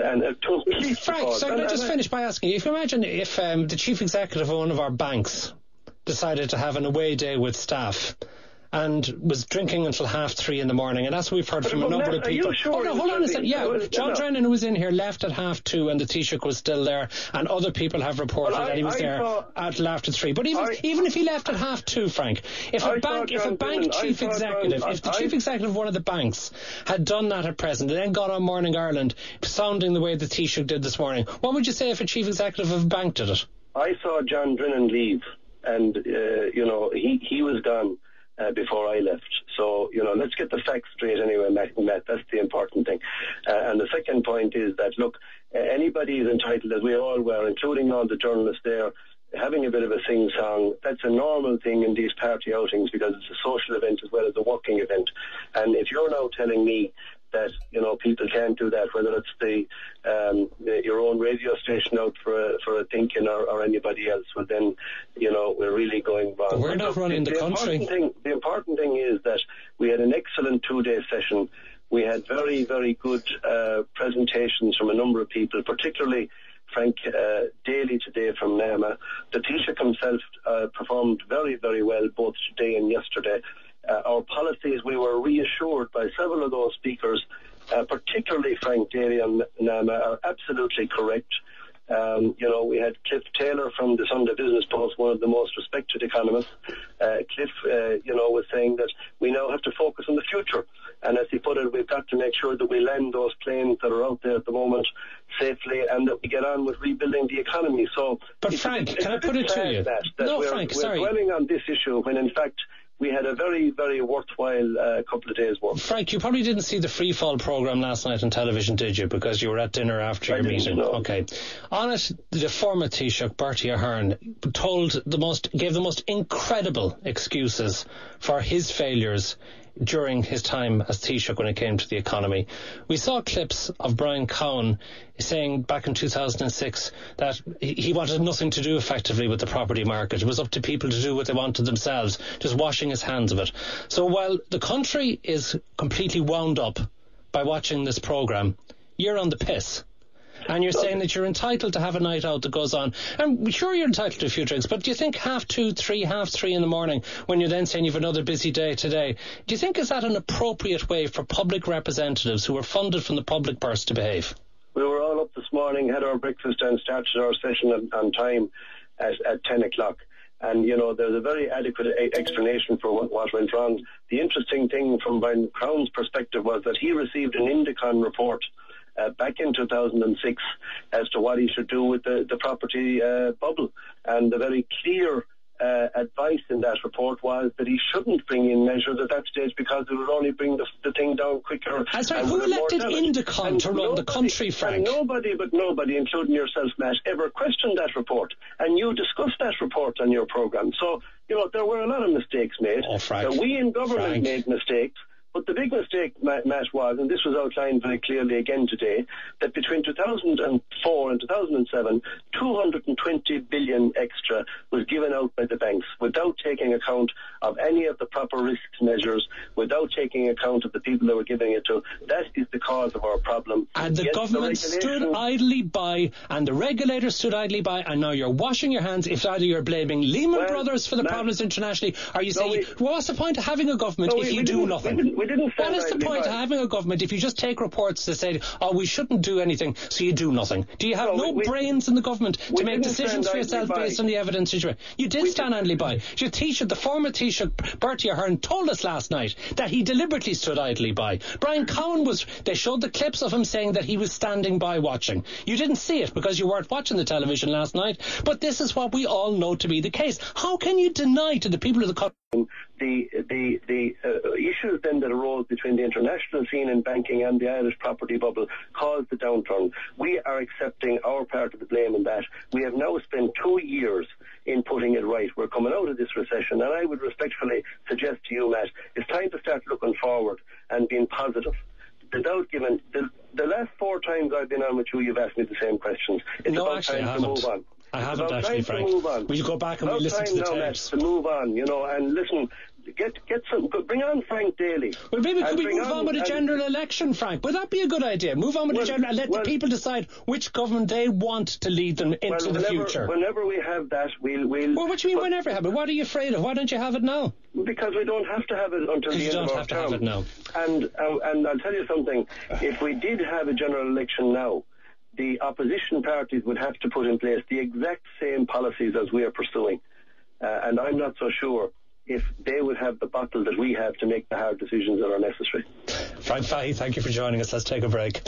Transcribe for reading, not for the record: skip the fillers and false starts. and a complete. Frank, so can I just finish by asking you, if you imagine if the chief executive of one of our banks decided to have an away day with staff and was drinking until 3:30 in the morning, and as we've heard from a number of people... Sure oh, no, hold on a second. Yeah, John Drennan, who was in here, left at 2:30 and the Taoiseach was still there, and other people have reported that he was there at 3:30. But even if he left at 2:30, Frank, if the chief executive of one of the banks had done that at present and then got on Morning Ireland sounding the way the Taoiseach did this morning, what would you say if a chief executive of a bank did it? I saw John Drennan leave, and, he was gone. Before I left. So, let's get the facts straight anyway, Matt. That's the important thing. And the second point is that, look, anybody is entitled, as we all were, including all the journalists there, having a bit of a sing-song. That's a normal thing in these party outings because it's a social event as well as a working event. And if you're now telling me that, people can't do that, whether it's your own radio station out for a thinking or anybody else, well then, we're really going wrong. But we're not running the country. The important thing is that we had an excellent 2-day session. We had very, very good presentations from a number of people, particularly Frank Daly today from NAMA. The Taoiseach himself performed very, very well both today and yesterday. Our policies, we were reassured by several of those speakers, particularly Frank Daly and NAMA, are absolutely correct. We had Cliff Taylor from the Sunday Business Post, one of the most respected economists. Cliff, was saying that we now have to focus on the future. And as he put it, we've got to make sure that we land those planes that are out there at the moment safely and that we get on with rebuilding the economy. So, but Frank, can I put it to you? We're dwelling on this issue when, in fact, we had a very, very worthwhile couple of days' work. Frank, you probably didn't see the Freefall programme last night on television, did you? Because you were at dinner after your meeting. No. Okay. On it, the former Taoiseach, Bertie Ahern, gave the most incredible excuses for his failures during his time as Taoiseach when it came to the economy. We saw clips of Brian Cowen saying back in 2006 that he wanted nothing to do effectively with the property market. It was up to people to do what they wanted themselves, just washing his hands of it. So while the country is completely wound up by watching this programme, you're on the piss. And you're saying that you're entitled to have a night out that goes on. And sure, you're entitled to a few drinks, but do you think 2:30, 3:30 in the morning, when you're then saying you've another busy day today, do you think is that an appropriate way for public representatives who are funded from the public purse to behave? We were all up this morning, had our breakfast and started our session on time at 10 o'clock. And, there's a very adequate explanation for what went wrong. The interesting thing from Brian Crown's perspective was that he received an Indecon report back in 2006 as to what he should do with the property bubble. And the very clear advice in that report was that he shouldn't bring in measures at that stage because it would only bring the thing down quicker. That's right. Who elected Indecon to run the country, Frank? And nobody, including yourself, Matt, ever questioned that report. And you discussed that report on your programme. So, there were a lot of mistakes made. Oh, Frank. We in government made mistakes. But the big mistake, Matt, was, and this was outlined very clearly again today, that between 2004 and 2007, 220 billion extra was given out by the banks without taking account of any of the proper risk measures, without taking account of the people they were giving it to. That is the cause of our problem. And the government stood idly by, and the regulator stood idly by, and now you're washing your hands. If either you're blaming Lehman Brothers for the problems internationally, or you saying, what's the point of having a government if you do nothing? What is the point of having a government if you just take reports that say, we shouldn't do anything, so you do nothing? Do you have no brains in the government to make decisions for yourself based on the evidence? You did stand idly by. Your Taoiseach, the former Taoiseach, Bertie Ahern, told us last night that he deliberately stood idly by. Brian Cowen they showed the clips of him saying that he was standing by watching. You didn't see it because you weren't watching the television last night, but this is what we all know to be the case. How can you deny to the people of the country the issues then that arose between the international scene in banking and the Irish property bubble caused the downturn? We are accepting our part of the blame in that. We have now spent 2 years in putting it right. We're coming out of this recession, and I would respectfully suggest to you, Matt, it's time to start looking forward and being positive. The last 4 times I've been on with you, you've asked me the same questions. It's about time to move on. I haven't actually, Frank. We go back and we listen to the tapes. Move on, and listen. Get some. Bring on Frank Daly. Well, maybe could we move on with a general election, Frank? Would that be a good idea? Move on with a general and let the people decide which government they want to lead them into the future. Whenever we have that, we'll. Well, what do you mean whenever have it? What are you afraid of? Why don't you have it now? Because we don't have to have it until the end of our term. You don't have to have it now. And I'll tell you something. If we did have a general election now, the opposition parties would have to put in place the exact same policies as we are pursuing. And I'm not so sure if they would have the bottle that we have to make the hard decisions that are necessary. Frank Fahey, thank you for joining us. Let's take a break.